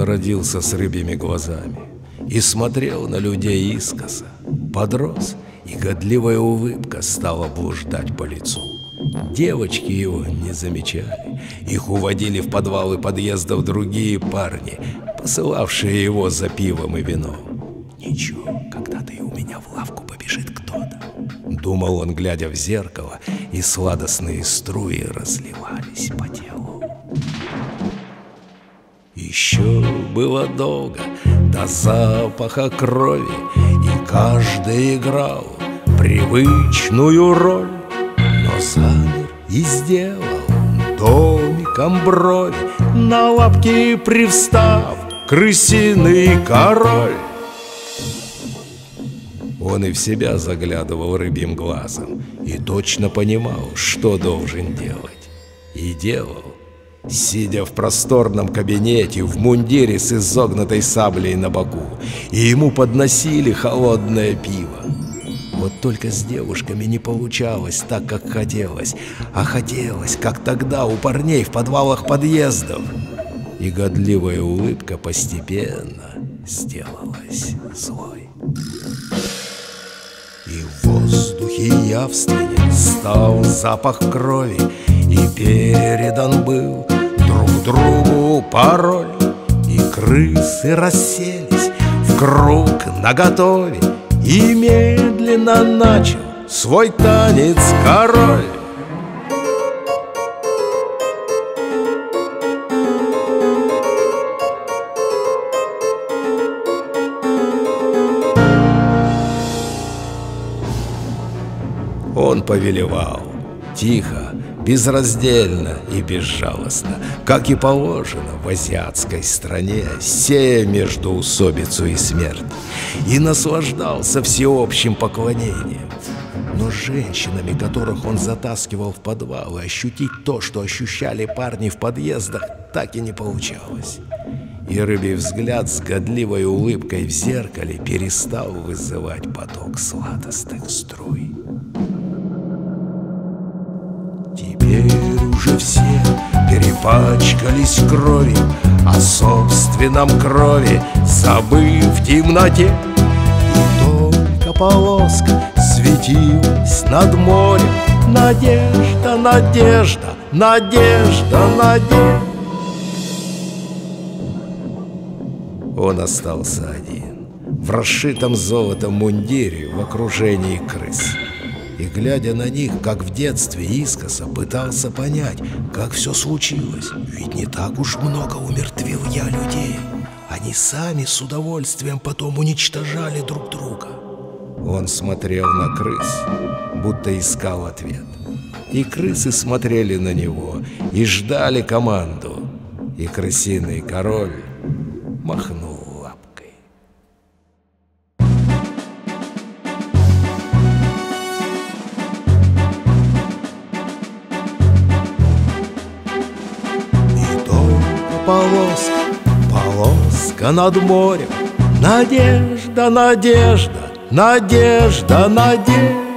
он родился с рыбьими глазами и смотрел на людей искоса, подрос, и годливая улыбка стала блуждать по лицу. Девочки его не замечали, их уводили в подвалы подъездов другие парни, посылавшие его за пивом и вином. «Ничего, когда-то и у меня в лавку побежит кто-то», — думал он, глядя в зеркало, и сладостные струи разливались по телу. Еще было долго до запаха крови, и каждый играл привычную роль, но замер и сделал домиком брови, на лапки привстав, крысиный король. Он и в себя заглядывал рыбьим глазом и точно понимал, что должен делать. И делал, сидя в просторном кабинете в мундире с изогнутой саблей на боку, и ему подносили холодное пиво. Вот только с девушками не получалось так, как хотелось, а хотелось, как тогда у парней в подвалах подъездов. И годливая улыбка постепенно сделалась злой. И в воздухе явственен стал запах крови, и передан был друг другу пароль, и крысы расселись в круг наготове, и медленно начал свой танец король. Он повелевал тихо, безраздельно и безжалостно, как и положено в азиатской стране, сея междоусобицу и смерть, и наслаждался всеобщим поклонением. Но с женщинами, которых он затаскивал в подвалы, ощутить то, что ощущали парни в подъездах, так и не получалось. И рыбий взгляд с годливой улыбкой в зеркале перестал вызывать поток сладостных струй. Уже все перепачкались кровью, о собственном крови забыв в темноте, и только полоска светилась над морем. Надежда, надежда, надежда, надежда. Он остался один, в расшитом золотом мундире, в окружении крыс. И, глядя на них, как в детстве, искоса пытался понять, как все случилось. Ведь не так уж много умертвил я людей. Они сами с удовольствием потом уничтожали друг друга. Он смотрел на крыс, будто искал ответ. И крысы смотрели на него, и ждали команду. И крысиный король махнул. Полоска, полоска над морем. Надежда, надежда, надежда, надежда.